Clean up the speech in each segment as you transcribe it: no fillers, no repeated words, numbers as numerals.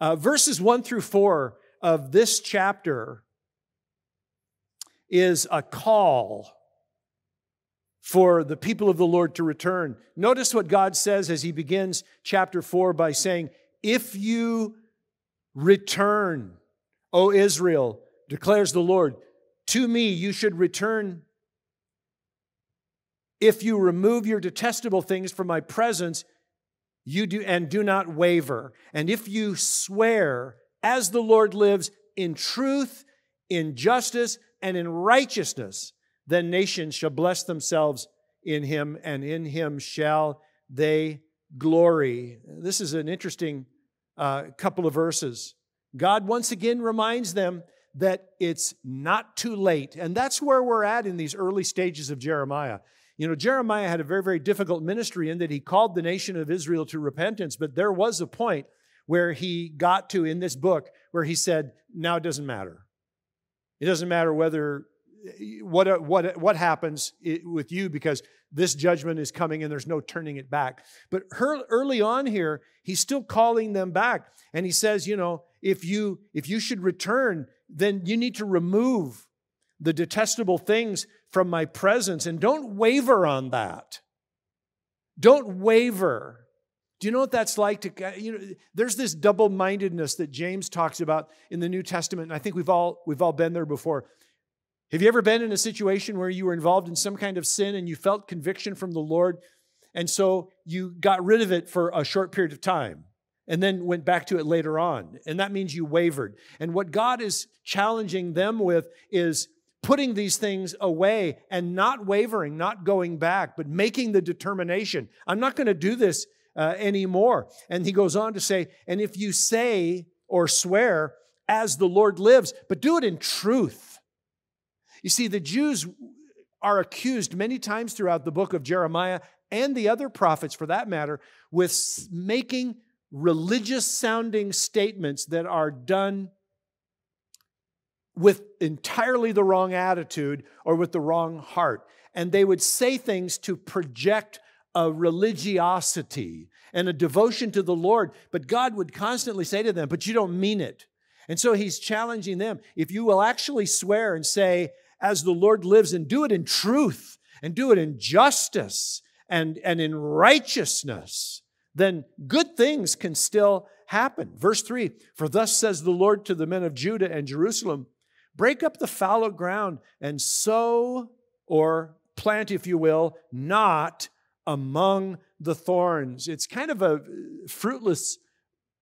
Verses 1 through 4 of this chapter is a call for the people of the Lord to return. Notice what God says as he begins chapter 4 by saying, "If you return, O Israel, declares the Lord, to me you should return. If you remove your detestable things from my presence, you do, and do not waver. And if you swear, as the Lord lives, in truth, in justice, and in righteousness, then nations shall bless themselves in him, and in him shall they glory." This is an interesting couple of verses. God once again reminds them that it's not too late. And that's where we're at in these early stages of Jeremiah. You know, Jeremiah had a very, very difficult ministry in that he called the nation of Israel to repentance, but there was a point where he got to in this book where he said, now it doesn't matter. It doesn't matter whether what happens with you, because this judgment is coming and there's no turning it back. But early on here, he's still calling them back. And he says, you know, if you should return, then you need to remove the detestable things from my presence. And don't waver on that. Don't waver. Do you know what that's like? There's this double-mindedness that James talks about in the New Testament. And I think we've all been there before. Have you ever been in a situation where you were involved in some kind of sin and you felt conviction from the Lord, and so you got rid of it for a short period of time and then went back to it later on? And that means you wavered. And what God is challenging them with is putting these things away and not wavering, not going back, but making the determination, I'm not going to do this anymore. And he goes on to say, and if you say or swear, as the Lord lives, but do it in truth. You see, the Jews are accused many times throughout the book of Jeremiah, and the other prophets for that matter, with making religious-sounding statements that are done with entirely the wrong attitude or with the wrong heart. And they would say things to project a religiosity and a devotion to the Lord, but God would constantly say to them, but you don't mean it. And so he's challenging them. If you will actually swear and say, as the Lord lives, and do it in truth, and do it in justice, and in righteousness, then good things can still happen. Verse 3, for thus says the Lord to the men of Judah and Jerusalem, break up the fallow ground and sow, or plant, if you will, not among the thorns. It's kind of a fruitless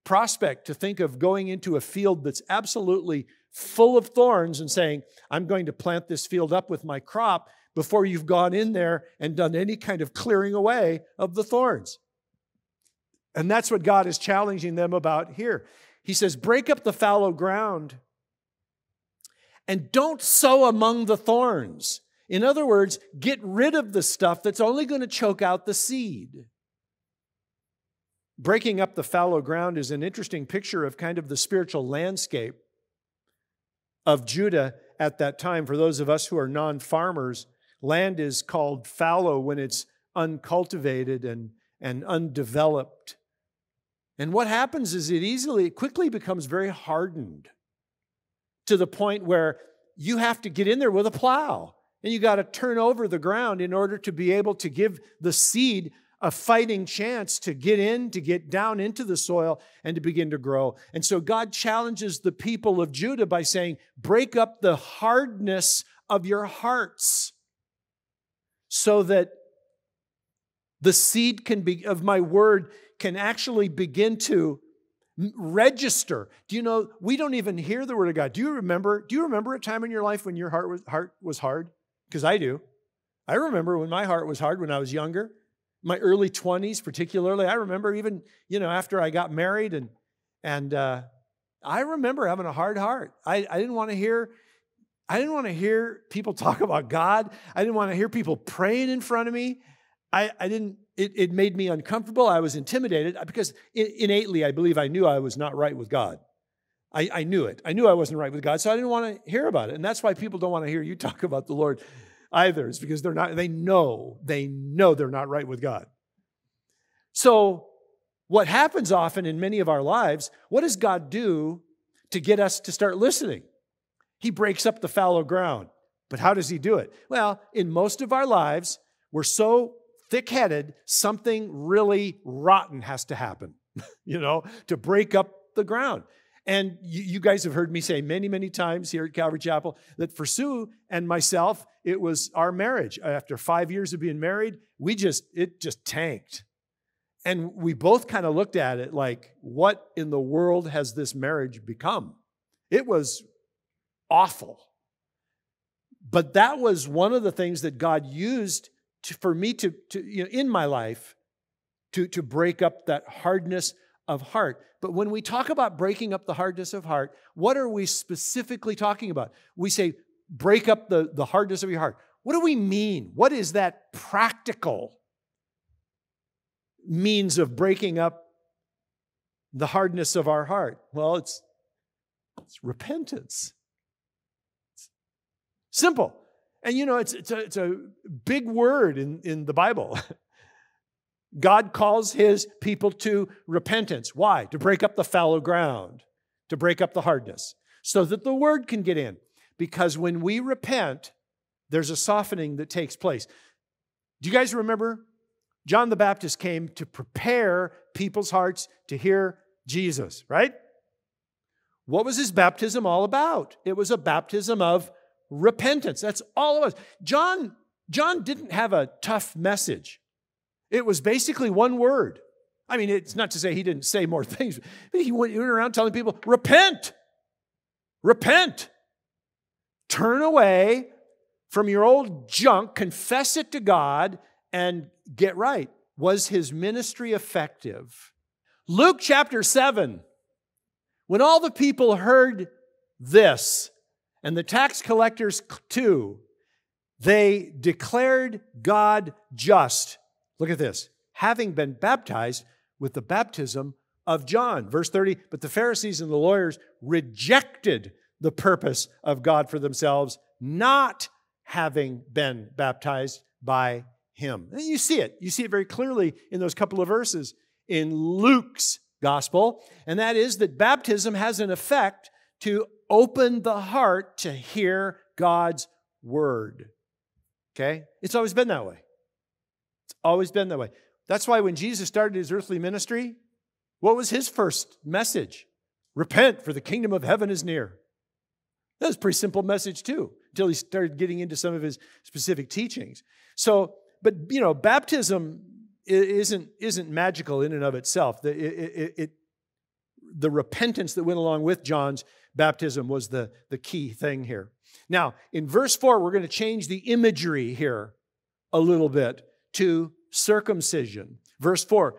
prospect to think of going into a field that's absolutely full of thorns and saying, I'm going to plant this field up with my crop, before you've gone in there and done any kind of clearing away of the thorns. And that's what God is challenging them about here. He says, break up the fallow ground and don't sow among the thorns. In other words, get rid of the stuff that's only going to choke out the seed. Breaking up the fallow ground is an interesting picture of kind of the spiritual landscape of Judah at that time. For those of us who are non-farmers, land is called fallow when it's uncultivated and undeveloped. And what happens is it quickly becomes very hardened to the point where you have to get in there with a plow and you got to turn over the ground in order to be able to give the seed a fighting chance to get in, to get down into the soil and to begin to grow. And so God challenges the people of Judah by saying, break up the hardness of your hearts so that the seed can be of my word can actually begin to register. Do you know, we don't even hear the word of God. Do you remember a time in your life when your heart was hard? Because I do. I remember when my heart was hard when I was younger. My early 20s particularly. I remember even, you know, after I got married and I remember having a hard heart. I didn't want to hear people talk about God. I didn't want to hear people praying in front of me. It made me uncomfortable. I was intimidated because innately I believe I knew I was not right with God. I knew it. I knew I wasn't right with God, so I didn't want to hear about it. And that's why people don't want to hear you talk about the Lord either. It's because they know they're not right with God. So What happens often in many of our lives, what does God do to get us to start listening? He breaks up the fallow ground. But how does he do it? Well, in most of our lives, we're so thick-headed, something really rotten has to happen, to break up the ground. And you guys have heard me say many, many times here at Calvary Chapel that for Sue and myself, it was our marriage. After 5 years of being married, it just tanked. And we both kind of looked at it like, what in the world has this marriage become? It was awful. But that was one of the things that God used for me to in my life, to break up that hardness of heart. But when we talk about breaking up the hardness of heart, what are we specifically talking about? We say, break up the hardness of your heart. What do we mean? What is that practical means of breaking up the hardness of our heart? Well, it's repentance. It's simple. And it's a big word in the Bible. God calls his people to repentance. Why? To break up the fallow ground, to break up the hardness, so that the word can get in. Because when we repent, there's a softening that takes place. Do you guys remember? John the Baptist came to prepare people's hearts to hear Jesus, right? What was his baptism all about? It was a baptism of repentance. That's all it was. John didn't have a tough message. It was basically one word. I mean, it's not to say he didn't say more things, but he went around telling people, repent, repent, turn away from your old junk, confess it to God, and get right. Was his ministry effective? Luke chapter 7, when all the people heard this, and the tax collectors too, they declared God just. Look at this. Having been baptized with the baptism of John. Verse 30, but the Pharisees and the lawyers rejected the purpose of God for themselves, not having been baptized by him. And you see it. You see it very clearly in those couple of verses in Luke's gospel. And that is that baptism has an effect to open the heart to hear God's word. Okay? It's always been that way. It's always been that way. That's why when Jesus started his earthly ministry, what was his first message? Repent, for the kingdom of heaven is near. That was a pretty simple message too, until he started getting into some of his specific teachings. So, but baptism isn't magical in and of itself. The repentance that went along with John's baptism was the key thing here. Now, in verse 4, we're going to change the imagery here a little bit to circumcision. Verse 4,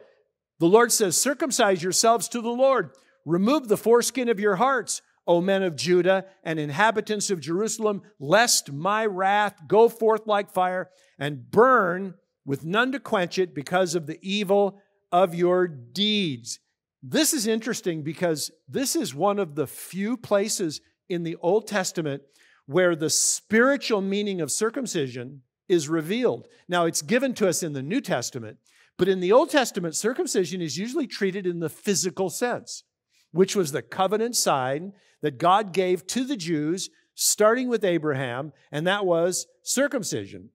the Lord says, circumcise yourselves to the Lord. Remove the foreskin of your hearts, O men of Judah and inhabitants of Jerusalem, lest my wrath go forth like fire and burn with none to quench it because of the evil of your deeds. This is interesting because this is one of the few places in the Old Testament where the spiritual meaning of circumcision is revealed. Now, it's given to us in the New Testament, but in the Old Testament, circumcision is usually treated in the physical sense, which was the covenant sign that God gave to the Jews, starting with Abraham, and that was circumcision.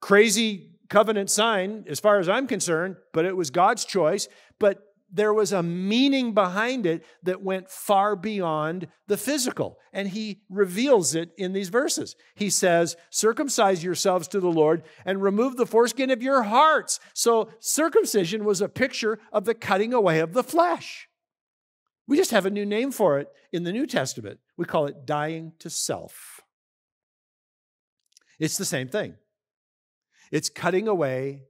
Crazy covenant sign, as far as I'm concerned, but it was God's choice. But there was a meaning behind it that went far beyond the physical. And he reveals it in these verses. He says, circumcise yourselves to the Lord and remove the foreskin of your hearts. So circumcision was a picture of the cutting away of the flesh. We just have a new name for it in the New Testament. We call it dying to self. It's the same thing. It's cutting away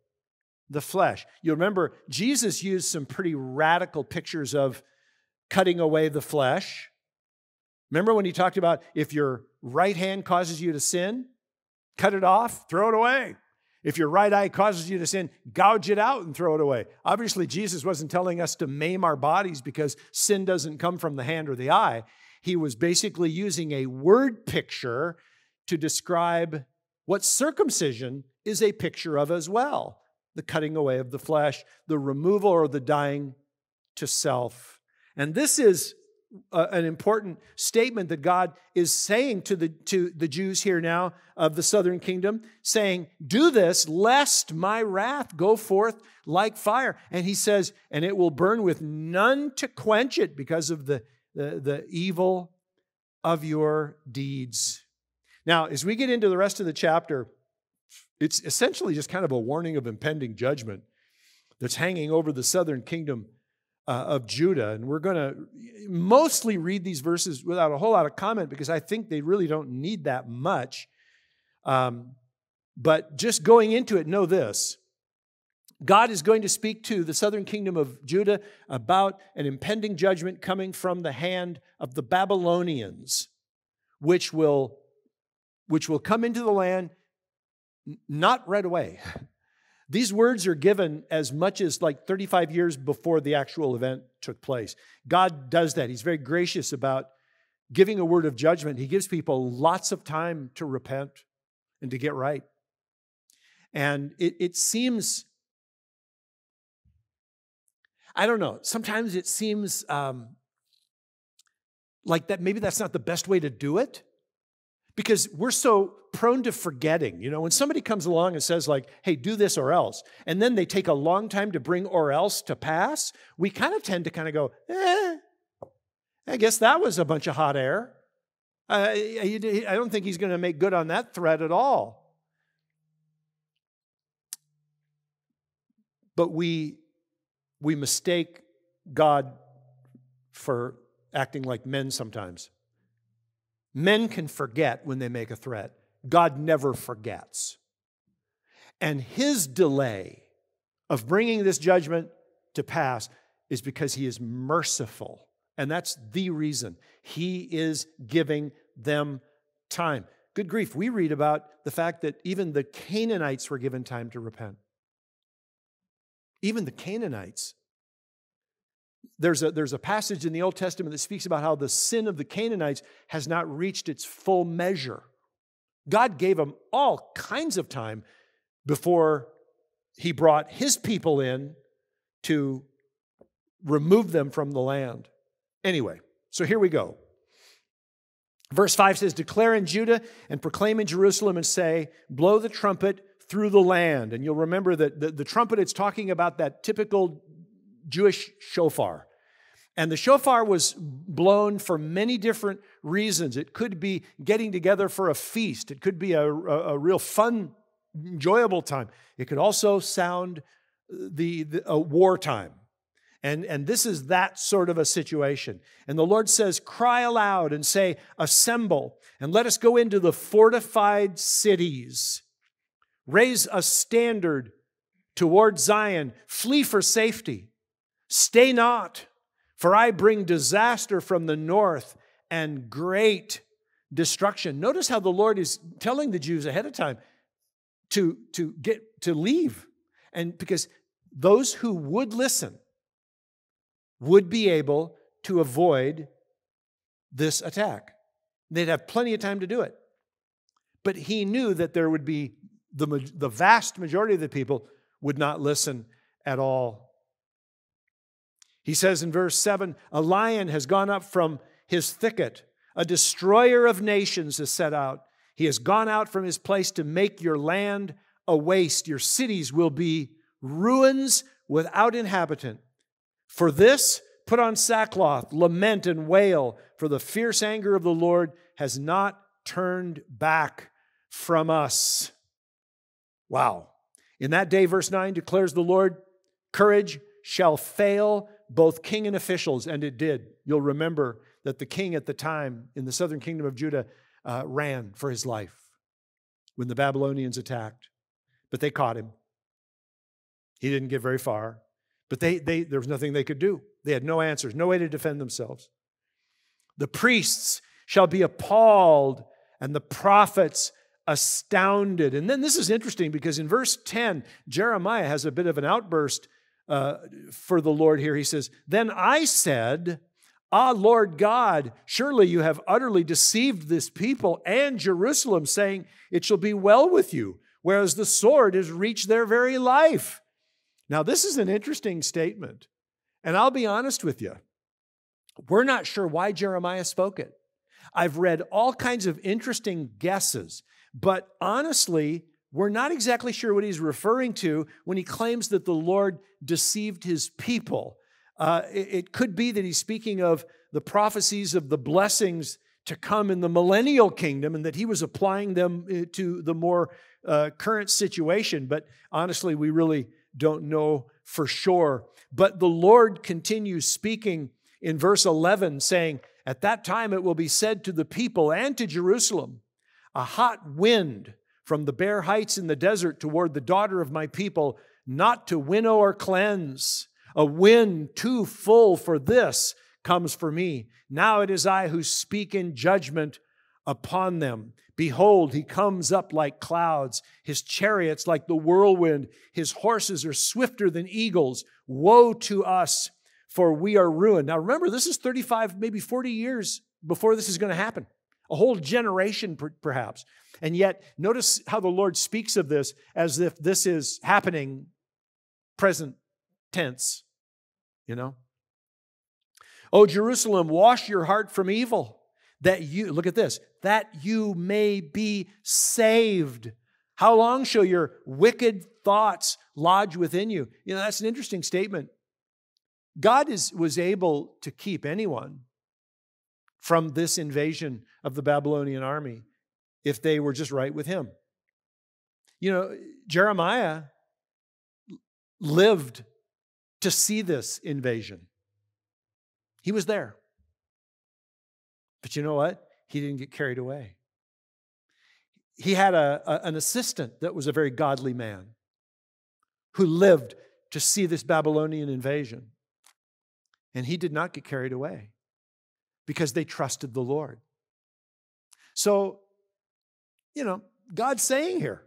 the flesh. You remember Jesus used some pretty radical pictures of cutting away the flesh. Remember when he talked about if your right hand causes you to sin, cut it off, throw it away. If your right eye causes you to sin, gouge it out and throw it away. Obviously, Jesus wasn't telling us to maim our bodies because sin doesn't come from the hand or the eye. He was basically using a word picture to describe what circumcision is a picture of as well. the cutting away of the flesh, the removal or the dying to self. And this is an important statement that God is saying to the Jews here now of the southern kingdom, saying, do this lest my wrath go forth like fire. And he says, and it will burn with none to quench it because of the evil of your deeds. Now, as we get into the rest of the chapter, it's essentially just kind of a warning of impending judgment that's hanging over the southern kingdom of Judah. And we're going to mostly read these verses without a whole lot of comment because I think they really don't need that much. But just going into it, know this. God is going to speak to the southern kingdom of Judah about an impending judgment coming from the hand of the Babylonians, which will come into the land not right away. These words are given as much as like 35 years before the actual event took place. God does that. He's very gracious about giving a word of judgment. He gives people lots of time to repent and to get right. And it seems, I don't know, sometimes it seems like that maybe that's not the best way to do it, because we're so prone to forgetting. You know, when somebody comes along and says like, hey, do this or else, and then they take a long time to bring or else to pass, we kind of tend to kind of go, I guess that was a bunch of hot air. I don't think he's going to make good on that threat at all. But we mistake God for acting like men sometimes. Men can forget when they make a threat. God never forgets. And his delay of bringing this judgment to pass is because he is merciful. And that's the reason. He is giving them time. Good grief, we read about the fact that even the Canaanites were given time to repent. Even the Canaanites. There's a passage in the Old Testament that speaks about how the sin of the Canaanites has not reached its full measure. God gave them all kinds of time before he brought his people in to remove them from the land. Anyway, so here we go. Verse 5 says, declare in Judah and proclaim in Jerusalem and say, blow the trumpet through the land. And you'll remember that the trumpet, it's talking about that typical Jewish shofar. And the shofar was blown for many different reasons. It could be getting together for a feast. It could be a real fun, enjoyable time. It could also sound a wartime. And this is that sort of a situation. And the Lord says, cry aloud and say, assemble, and let us go into the fortified cities. Raise a standard toward Zion. Flee for safety. Stay not, for I bring disaster from the north and great destruction. Notice how the Lord is telling the Jews ahead of time to leave. And because those who would listen would be able to avoid this attack. They'd have plenty of time to do it. But he knew that there would be the vast majority of the people would not listen at all. He says in verse 7, a lion has gone up from his thicket. A destroyer of nations is set out. He has gone out from his place to make your land a waste. Your cities will be ruins without inhabitant. For this, put on sackcloth, lament and wail, for the fierce anger of the Lord has not turned back from us. Wow. In that day, verse 9 declares the Lord, courage shall fail both king and officials, and it did. You'll remember that the king at the time in the southern kingdom of Judah ran for his life when the Babylonians attacked, but they caught him. He didn't get very far, but there was nothing they could do. They had no answers, no way to defend themselves. The priests shall be appalled, and the prophets astounded. And then this is interesting because in verse 10, Jeremiah has a bit of an outburst for the Lord here. He says, then I said, ah, Lord God, surely you have utterly deceived this people and Jerusalem, saying, it shall be well with you, whereas the sword has reached their very life. Now, this is an interesting statement, and I'll be honest with you. We're not sure why Jeremiah spoke it. I've read all kinds of interesting guesses, but honestly, we're not exactly sure what he's referring to when he claims that the Lord deceived his people. It could be that he's speaking of the prophecies of the blessings to come in the millennial kingdom and that he was applying them to the more current situation. But honestly, we really don't know for sure. But the Lord continues speaking in verse 11, saying, "At that time it will be said to the people and to Jerusalem, a hot wind from the bare heights in the desert toward the daughter of my people, not to winnow or cleanse. A wind too full for this comes for me. Now it is I who speak in judgment upon them. Behold, he comes up like clouds, his chariots like the whirlwind, his horses are swifter than eagles. Woe to us, for we are ruined." Now remember, this is 35, maybe 40 years before this is going to happen. A whole generation, perhaps. And yet, notice how the Lord speaks of this as if this is happening present tense, you know. "O Jerusalem, wash your heart from evil, that you," look at this, "that you may be saved. How long shall your wicked thoughts lodge within you?" You know, that's an interesting statement. God was able to keep anyone from this invasion of the Babylonian army if they were just right with him. You know, Jeremiah lived to see this invasion. He was there. But you know what? He didn't get carried away. He had an assistant that was a very godly man who lived to see this Babylonian invasion. And he did not get carried away, because they trusted the Lord. So, you know, God's saying here,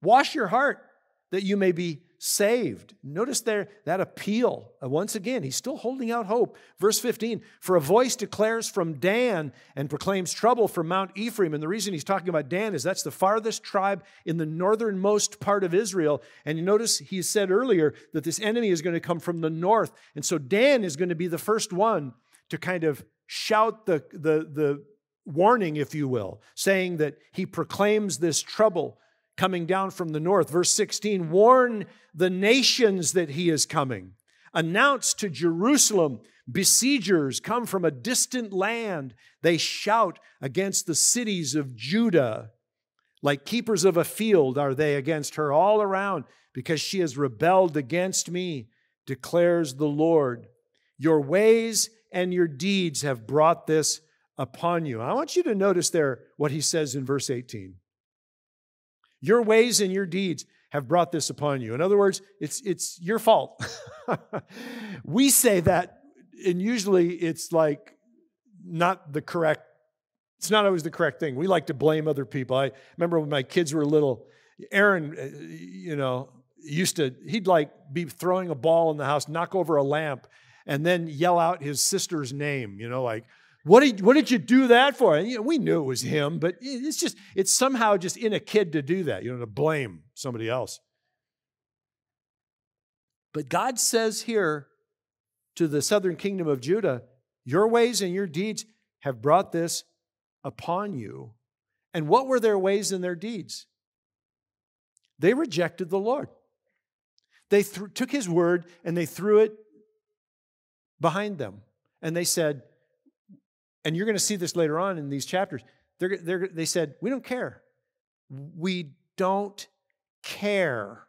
wash your heart that you may be saved. Notice there that appeal. Once again, he's still holding out hope. Verse 15, "For a voice declares from Dan and proclaims trouble from Mount Ephraim." And the reason he's talking about Dan is that's the farthest tribe in the northernmost part of Israel. And you notice he said earlier that this enemy is going to come from the north. And so Dan is going to be the first one to kind of shout the warning, if you will, saying that he proclaims this trouble coming down from the north. Verse 16, "Warn the nations that he is coming. Announce to Jerusalem, besiegers come from a distant land. They shout against the cities of Judah. Like keepers of a field are they against her all around, because she has rebelled against me, declares the Lord. Your ways and your deeds have brought this upon you." I want you to notice there what he says in verse 18. Your ways and your deeds have brought this upon you. In other words, it's your fault. We say that, and usually it's like not the correct, it's not always the correct thing. We like to blame other people. I remember when my kids were little, Aaron, you know, he'd like be throwing a ball in the house, knock over a lamp, and then yell out his sister's name, you know, like, what did you do that for? And, you know, we knew it was him, but it's somehow just in a kid to do that, you know, to blame somebody else. But God says here to the southern kingdom of Judah, your ways and your deeds have brought this upon you. And what were their ways and their deeds? They rejected the Lord. They took his word and they threw it behind them. And they said, and you're going to see this later on in these chapters, they said, we don't care. We don't care.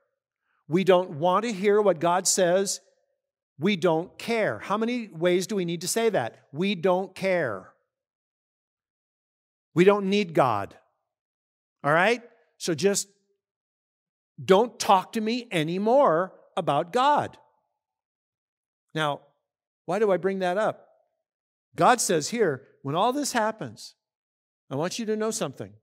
We don't want to hear what God says. We don't care. How many ways do we need to say that? We don't care. We don't need God. All right? So just don't talk to me anymore about God. Now, why do I bring that up? God says here, when all this happens, I want you to know something.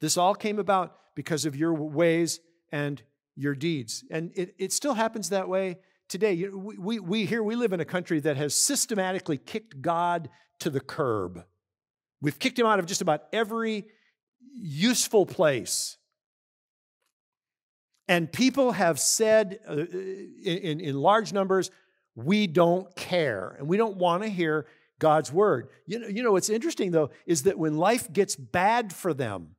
This all came about because of your ways and your deeds. And it still happens that way today. You know, we live in a country that has systematically kicked God to the curb. We've kicked him out of just about every useful place. And people have said in large numbers, we don't care and we don't want to hear God's word. You know, what's interesting though is that when life gets bad for them,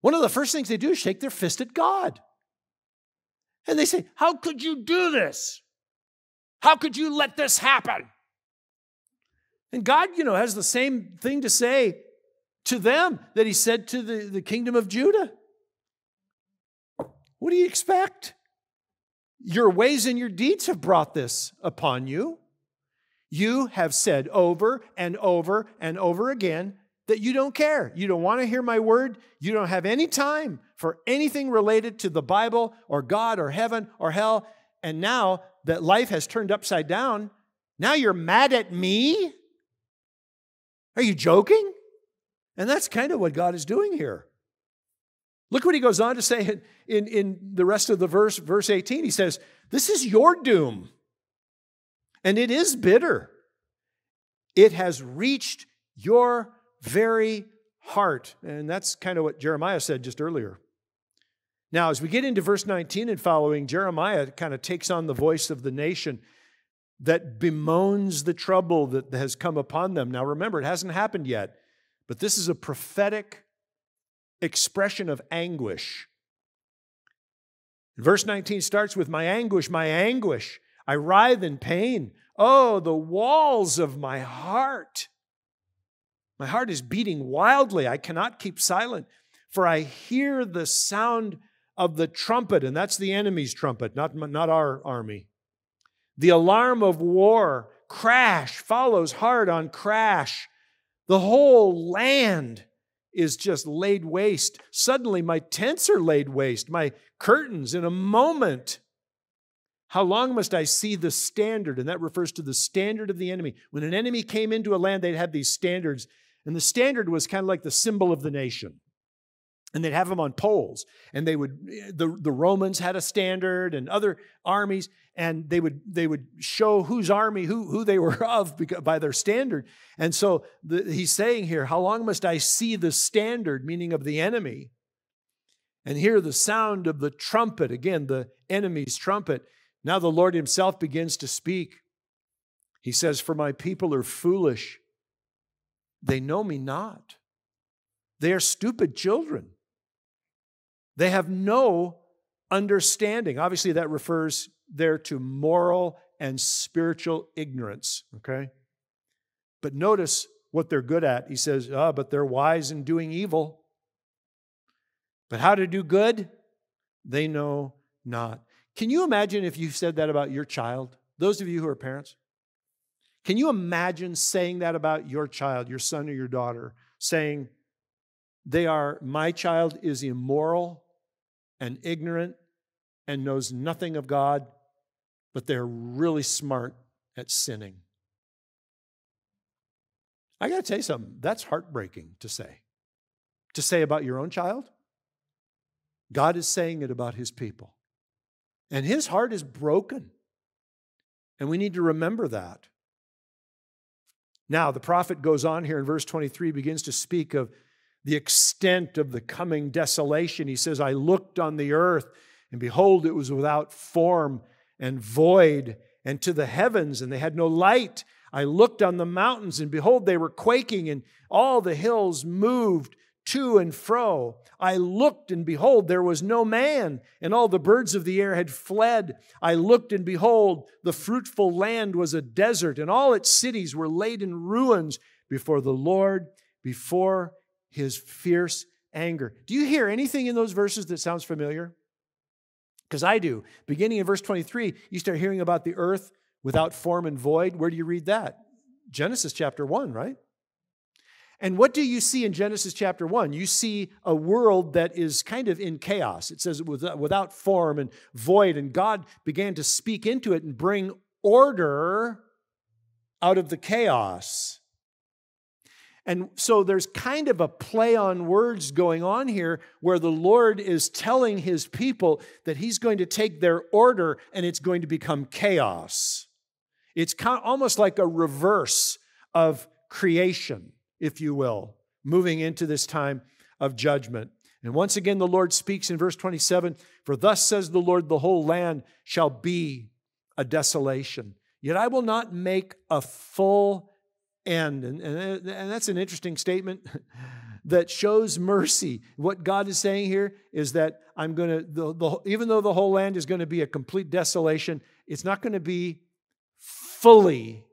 one of the first things they do is shake their fist at God. And they say, how could you do this? How could you let this happen? And God, you know, has the same thing to say to them that he said to the kingdom of Judah. What do you expect? Your ways and your deeds have brought this upon you. You have said over and over and over again that you don't care. You don't want to hear my word. You don't have any time for anything related to the Bible or God or heaven or hell. And now that life has turned upside down, now you're mad at me? Are you joking? And that's kind of what God is doing here. Look what he goes on to say in the rest of the verse, verse 18. He says, this is your doom, and it is bitter. It has reached your very heart. And that's kind of what Jeremiah said just earlier. Now, as we get into verse 19 and following, Jeremiah kind of takes on the voice of the nation that bemoans the trouble that has come upon them. Now, remember, it hasn't happened yet, but this is a prophetic expression of anguish. Verse 19 starts with, my anguish, my anguish. I writhe in pain. Oh, the walls of my heart. My heart is beating wildly. I cannot keep silent, for I hear the sound of the trumpet, and that's the enemy's trumpet, not our army. The alarm of war, crash, follows hard on crash. The whole land is just laid waste. Suddenly my tents are laid waste, my curtains in a moment. How long must I see the standard? And that refers to the standard of the enemy. When an enemy came into a land, they'd have these standards. And the standard was kind of like the symbol of the nation. And they'd have them on poles. And they would, the Romans had a standard and other armies. And they would show whose army, who they were of by their standard. And so he's saying here, how long must I see the standard, meaning of the enemy, and hear the sound of the trumpet, again, the enemy's trumpet. Now the Lord himself begins to speak. He says, for my people are foolish. They know me not. They are stupid children. They have no understanding. Obviously that refers there to moral and spiritual ignorance, okay? But notice what they're good at. He says, but they're wise in doing evil. But how to do good, they know not. Can you imagine if you said that about your child? Those of you who are parents, can you imagine saying that about your child, your son or your daughter, saying, my child is immoral and ignorant and knows nothing of God, but they're really smart at sinning. I got to tell you something, that's heartbreaking to say about your own child. God is saying it about his people. And his heart is broken. And we need to remember that. Now, the prophet goes on here in verse 23, begins to speak of the extent of the coming desolation. He says, I looked on the earth, and behold, it was without form and void, and to the heavens, and they had no light. I looked on the mountains, and behold, they were quaking, and all the hills moved to and fro. I looked, and behold, there was no man, and all the birds of the air had fled. I looked, and behold, the fruitful land was a desert, and all its cities were laid in ruins before the Lord, before his fierce anger. Do you hear anything in those verses that sounds familiar? Because I do. Beginning in verse 23, you start hearing about the earth without form and void. Where do you read that? Genesis chapter 1, right? And what do you see in Genesis chapter 1? You see a world that is kind of in chaos. It says without form and void, and God began to speak into it and bring order out of the chaos. And so there's kind of a play on words going on here where the Lord is telling his people that he's going to take their order and it's going to become chaos. It's kind of almost like a reverse of creation, if you will, moving into this time of judgment. And once again, the Lord speaks in verse 27, "For thus says the Lord, the whole land shall be a desolation. Yet I will not make a full end." And that's an interesting statement that shows mercy. What God is saying here is that I'm going to, even though the whole land is going to be a complete desolation, it's not going to be fully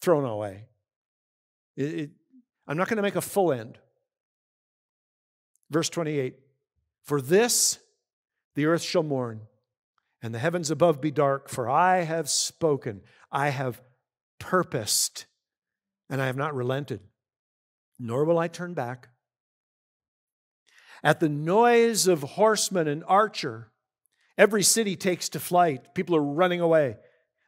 thrown away. I'm not going to make a full end. Verse 28, "For this the earth shall mourn, and the heavens above be dark, for I have spoken, I have purposed, and I have not relented, nor will I turn back. At the noise of horsemen and archer, every city takes to flight." People are running away.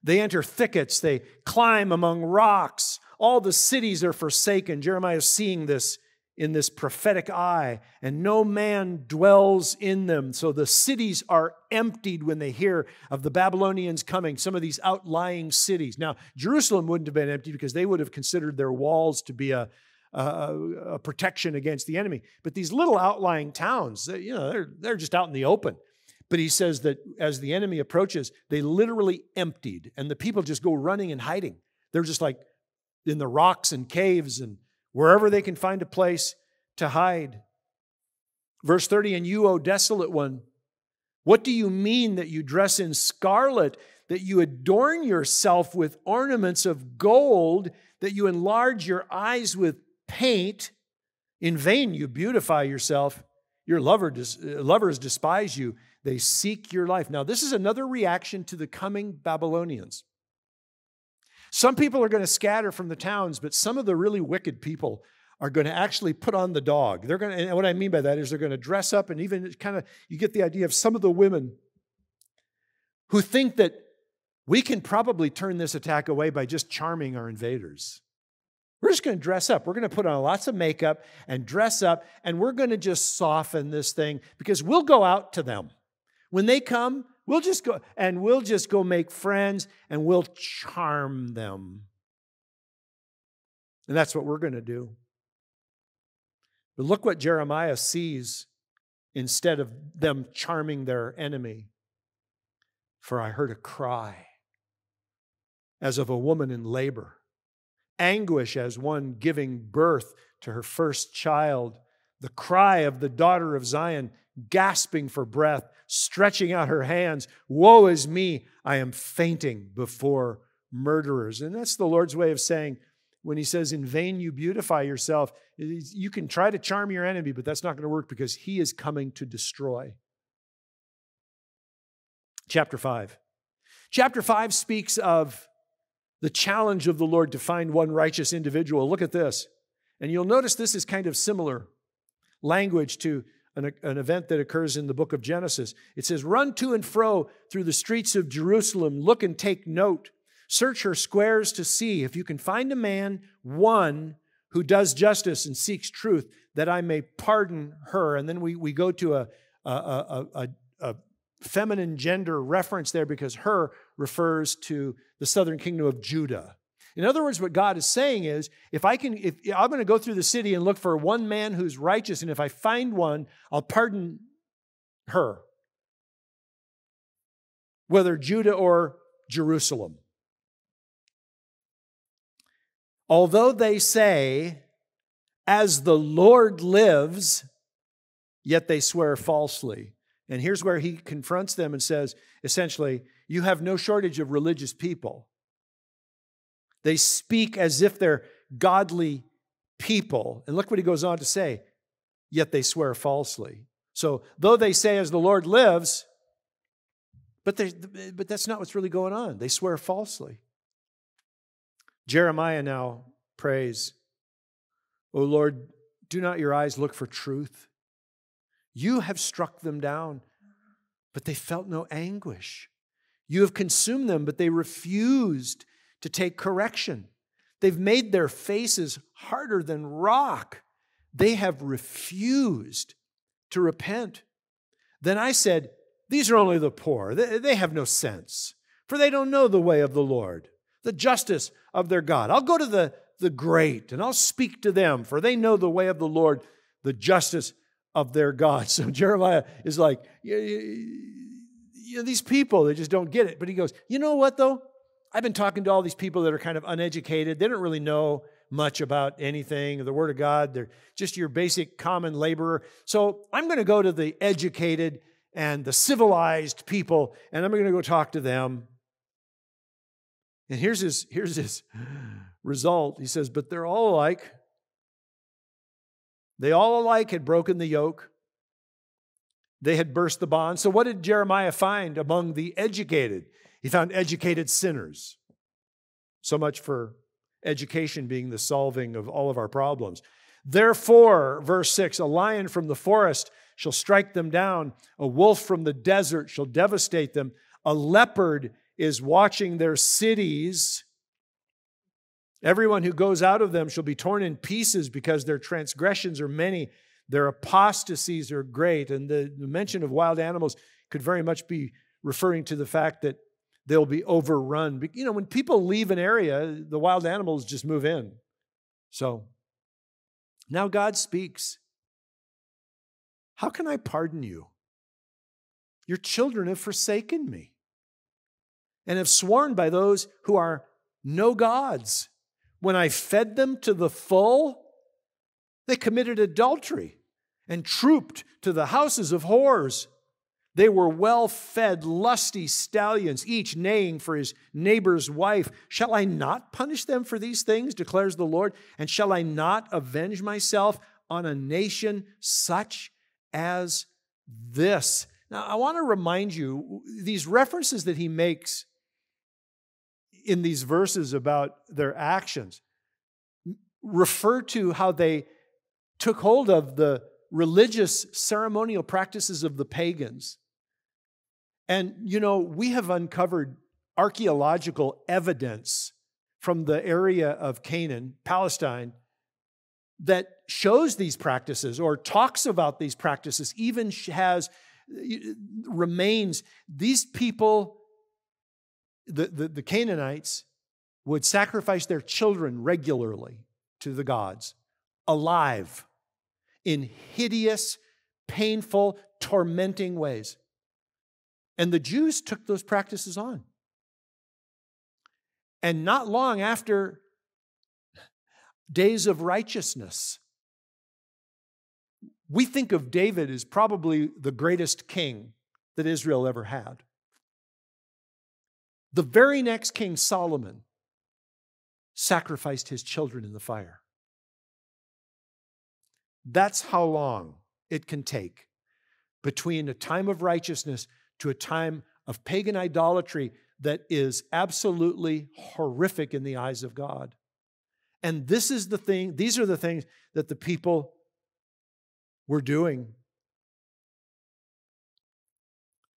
"They enter thickets, they climb among rocks. All the cities are forsaken." Jeremiah is seeing this in this prophetic eye, "and no man dwells in them." So the cities are emptied when they hear of the Babylonians coming, some of these outlying cities. Now, Jerusalem wouldn't have been empty because they would have considered their walls to be a protection against the enemy. But these little outlying towns, they're just out in the open. But he says that as the enemy approaches, they literally emptied, and the people just go running and hiding. They're just like in the rocks and caves and wherever they can find a place to hide. Verse 30, "And you, O desolate one, what do you mean that you dress in scarlet, that you adorn yourself with ornaments of gold, that you enlarge your eyes with paint? In vain you beautify yourself. Your lovers despise you. They seek your life." Now, this is another reaction to the coming Babylonians. Some people are going to scatter from the towns, but some of the really wicked people are going to actually put on the dog. They're going to, and what I mean by that is they're going to dress up, and even kind of, you get the idea of some of the women who think that we can probably turn this attack away by just charming our invaders. We're just going to dress up. We're going to put on lots of makeup and dress up, and we're going to just soften this thing because we'll go out to them. When they come, we'll just go make friends, and we'll charm them. And that's what we're going to do. But look what Jeremiah sees instead of them charming their enemy. "For I heard a cry as of a woman in labor, anguish as one giving birth to her first child, the cry of the daughter of Zion, gasping for breath, stretching out her hands. Woe is me, I am fainting before murderers." And that's the Lord's way of saying, when he says, "In vain you beautify yourself," you can try to charm your enemy, but that's not going to work because he is coming to destroy. Chapter 5. Chapter 5 speaks of the challenge of the Lord to find one righteous individual. Look at this. And you'll notice this is kind of similar language to an event that occurs in the book of Genesis. It says, "Run to and fro through the streets of Jerusalem. Look and take note. Search her squares to see if you can find a man, one who does justice and seeks truth, that I may pardon her." And then we go to a feminine gender reference there because her refers to the southern kingdom of Judah. In other words, what God is saying is, if I'm going to go through the city and look for one man who's righteous, and if I find one, I'll pardon her, whether Judah or Jerusalem. "Although they say, 'As the Lord lives,' yet they swear falsely." And here's where he confronts them and says, essentially, you have no shortage of religious people. They speak as if they're godly people. And look what he goes on to say, "Yet they swear falsely." So though they say, "As the Lord lives," but that's not what's really going on. They swear falsely. Jeremiah now prays, "O Lord, do not your eyes look for truth? You have struck them down, but they felt no anguish. You have consumed them, but they refused to take correction. They've made their faces harder than rock. They have refused to repent. Then I said, 'These are only the poor. They have no sense, for they don't know the way of the Lord, the justice of their God. I'll go to the great, and I'll speak to them, for they know the way of the Lord, the justice of their God. So Jeremiah is like, these people, they just don't get it. But he goes, you know what though? I've been talking to all these people that are kind of uneducated. They don't really know much about anything, the Word of God. They're just your basic common laborer. So I'm going to go to the educated and the civilized people, and I'm going to go talk to them. And here's his result. He says, but they're all alike. They all alike had broken the yoke. They had burst the bond. So what did Jeremiah find among the educated? He found educated sinners. So much for education being the solving of all of our problems. Therefore, verse 6, a lion from the forest shall strike them down. A wolf from the desert shall devastate them. A leopard is watching their cities. Everyone who goes out of them shall be torn in pieces because their transgressions are many. Their apostasies are great. And the mention of wild animals could very much be referring to the fact that they'll be overrun. But, you know, when people leave an area, the wild animals just move in. So now God speaks. How can I pardon you? Your children have forsaken me and have sworn by those who are no gods. When I fed them to the full, they committed adultery and trooped to the houses of whores. They were well-fed, lusty stallions, each neighing for his neighbor's wife. Shall I not punish them for these things, declares the Lord? And shall I not avenge myself on a nation such as this? Now, I want to remind you, these references that he makes in these verses about their actions refer to how they took hold of the religious ceremonial practices of the pagans. And, you know, we have uncovered archaeological evidence from the area of Canaan, Palestine, that shows these practices or talks about these practices, even has remains. These people, the Canaanites, would sacrifice their children regularly to the gods, alive, in hideous, painful, tormenting ways. And the Jews took those practices on. And not long after days of righteousness, we think of David as probably the greatest king that Israel ever had. The very next king, Solomon, sacrificed his children in the fire. That's how long it can take between a time of righteousness to a time of pagan idolatry that is absolutely horrific in the eyes of God. And this is the thing, these are the things that the people were doing.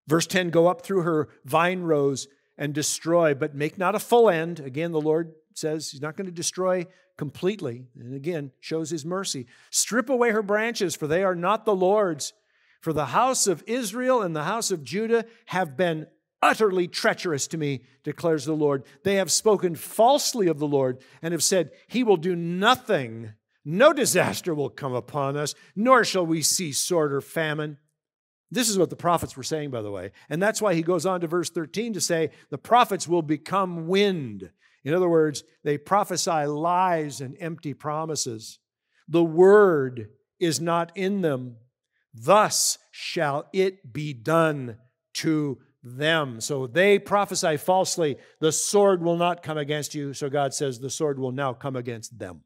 Verse 10, go up through her vine rows and destroy, but make not a full end. Again, the Lord says he's not going to destroy completely, and again, shows his mercy. Strip away her branches, for they are not the Lord's. For the house of Israel and the house of Judah have been utterly treacherous to me, declares the Lord. They have spoken falsely of the Lord and have said, he will do nothing. No disaster will come upon us, nor shall we see sword or famine. This is what the prophets were saying, by the way. And that's why he goes on to verse 13 to say, the prophets will become wind. In other words, they prophesy lies and empty promises. The word is not in them. Thus shall it be done to them. So they prophesy falsely. The sword will not come against you. So God says the sword will now come against them.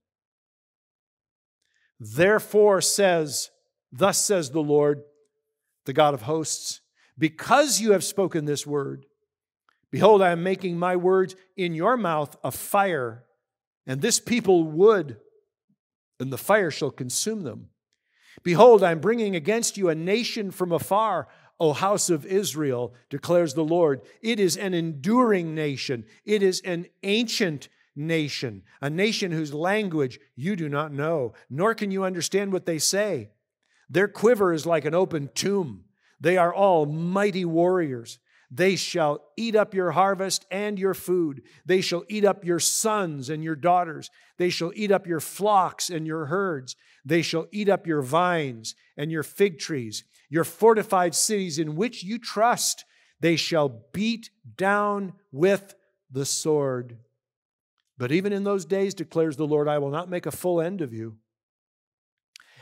Therefore says, thus says the Lord, the God of hosts, because you have spoken this word, behold, I am making my words in your mouth a fire, and this people wood, and the fire shall consume them. Behold, I am bringing against you a nation from afar, O house of Israel, declares the Lord. It is an enduring nation. It is an ancient nation, a nation whose language you do not know, nor can you understand what they say. Their quiver is like an open tomb. They are all mighty warriors. They shall eat up your harvest and your food. They shall eat up your sons and your daughters. They shall eat up your flocks and your herds. They shall eat up your vines and your fig trees, your fortified cities in which you trust. They shall beat down with the sword. But even in those days, declares the Lord, I will not make a full end of you.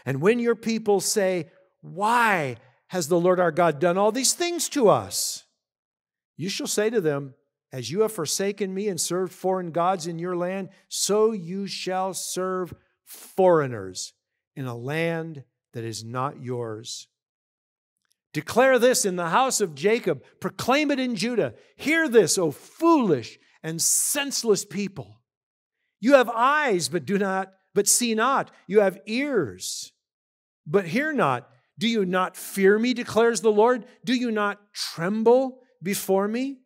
And when your people say, why has the Lord our God done all these things to us? You shall say to them, as you have forsaken me and served foreign gods in your land, so you shall serve foreigners in a land that is not yours. Declare this in the house of Jacob. Proclaim it in Judah. Hear this, O foolish and senseless people. You have eyes, but see not. You have ears, but hear not. Do you not fear me, declares the Lord? Do you not tremble before me?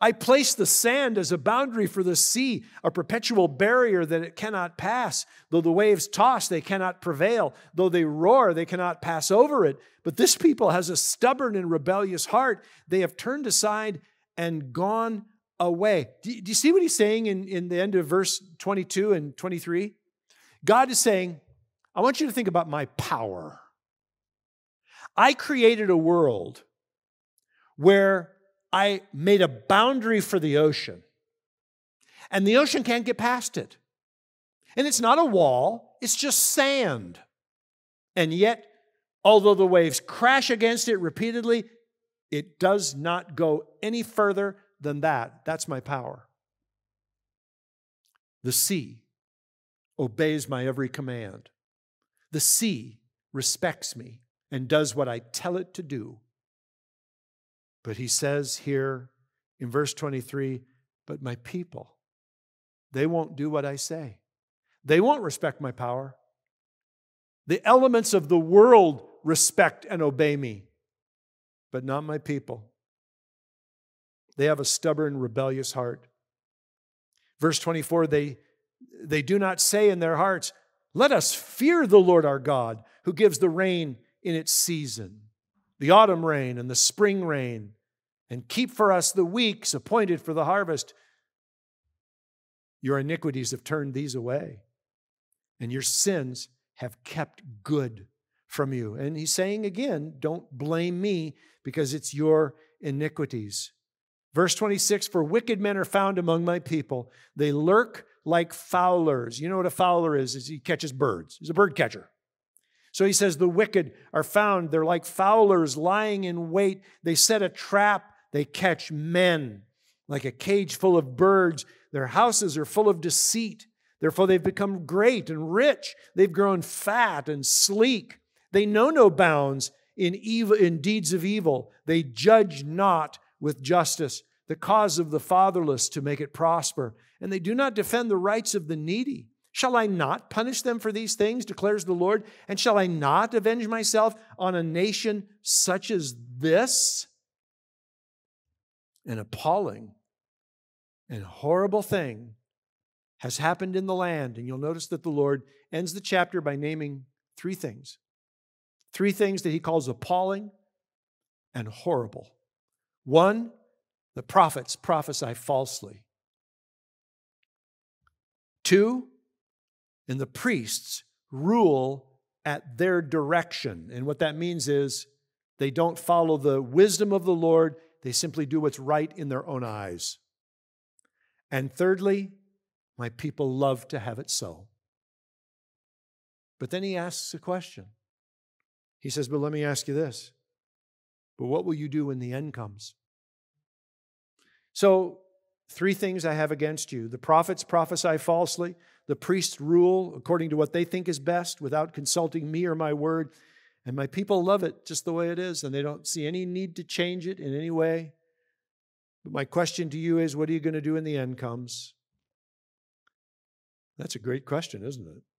I place the sand as a boundary for the sea, a perpetual barrier that it cannot pass. Though the waves toss, they cannot prevail. Though they roar, they cannot pass over it. But this people has a stubborn and rebellious heart. They have turned aside and gone away. Do you see what he's saying in the end of verse 22 and 23? God is saying, I want you to think about my power. I created a world where I made a boundary for the ocean, and the ocean can't get past it. And it's not a wall, it's just sand. And yet, although the waves crash against it repeatedly, it does not go any further than that. That's my power. The sea obeys my every command. The sea respects me and does what I tell it to do. But he says here in verse 23, but my people, they won't do what I say. They won't respect my power. The elements of the world respect and obey me, but not my people. They have a stubborn, rebellious heart. Verse 24, they do not say in their hearts, let us fear the Lord our God, who gives the rain in its season, the autumn rain and the spring rain, and keep for us the weeks appointed for the harvest. Your iniquities have turned these away, and your sins have kept good from you. And he's saying again, don't blame me, because it's your iniquities. Verse 26, for wicked men are found among my people. They lurk like fowlers. You know what a fowler is he catches birds. He's a bird catcher. So he says, the wicked are found. They're like fowlers lying in wait. They set a trap. They catch men like a cage full of birds. Their houses are full of deceit. Therefore, they've become great and rich. They've grown fat and sleek. They know no bounds in evil, in deeds of evil. They judge not with justice the cause of the fatherless to make it prosper. And they do not defend the rights of the needy. Shall I not punish them for these things, declares the Lord? And shall I not avenge myself on a nation such as this? An appalling and horrible thing has happened in the land. And you'll notice that the Lord ends the chapter by naming three things. Three things that he calls appalling and horrible. One, the prophets prophesy falsely. Two, and the priests rule at their direction. And what that means is they don't follow the wisdom of the Lord. They simply do what's right in their own eyes. And thirdly, my people love to have it so. But then he asks a question. He says, but let me ask you this. But what will you do when the end comes? So, three things I have against you. The prophets prophesy falsely. The priests rule according to what they think is best without consulting me or my word. And my people love it just the way it is, and they don't see any need to change it in any way. But my question to you is, what are you going to do when the end comes? That's a great question, isn't it?